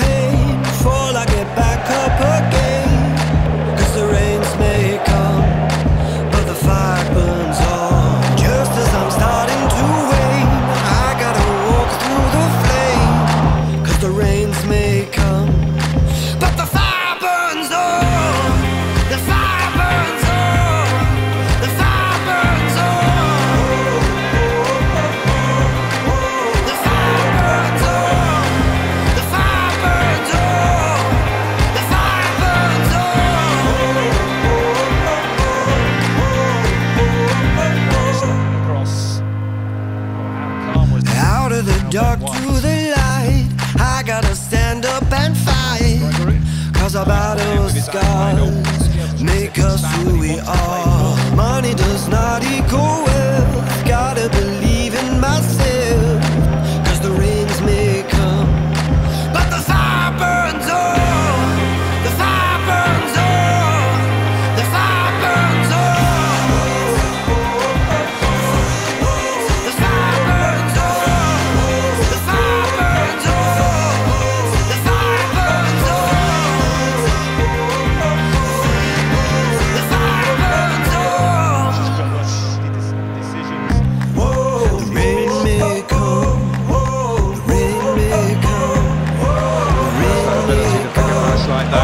pain before I get back up again. Cause the rains may come, but the fire burns on. Just as I'm starting to wane, I gotta walk through the flame. Cause the rains may come, but the fire burns on. The fire burns on. The fire burns on. The fire burns on. The fire burns on. The fire burns on. Cross. Out of the dark to the light, I gotta stand up and fight. Cause our battles scars make us who we are. Money does not equal wealth. Gotta believe in myself. Cause the rains may come, but the fire burns on. The fire burns on. The fire burns on. The fire burns on. The fire burns on. The fire burns on. The fire burns on. Whoa, the rain may come. Whoa, the rain may come. The rain may come.